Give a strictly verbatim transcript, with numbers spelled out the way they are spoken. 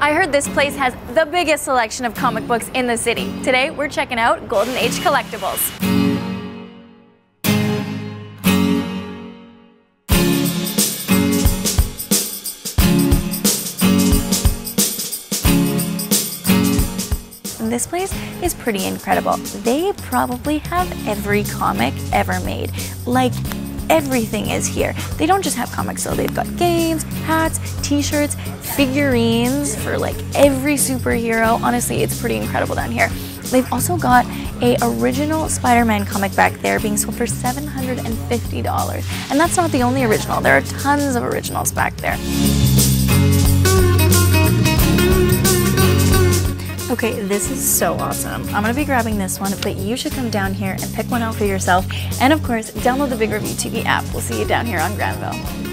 I heard this place has the biggest selection of comic books in the city. Today, we're checking out Golden Age Collectibles. This place is pretty incredible. They probably have every comic ever made. Like, everything is here. They don't just have comics though. They've got games, hats, t-shirts, figurines for like every superhero. Honestly, it's pretty incredible down here. They've also got a original Spider-Man comic back there being sold for seven hundred fifty dollars. And that's not the only original. There are tons of originals back there. Okay, this is so awesome. I'm gonna be grabbing this one, but you should come down here and pick one out for yourself. And of course, download the Big Review T V app. We'll see you down here on Granville.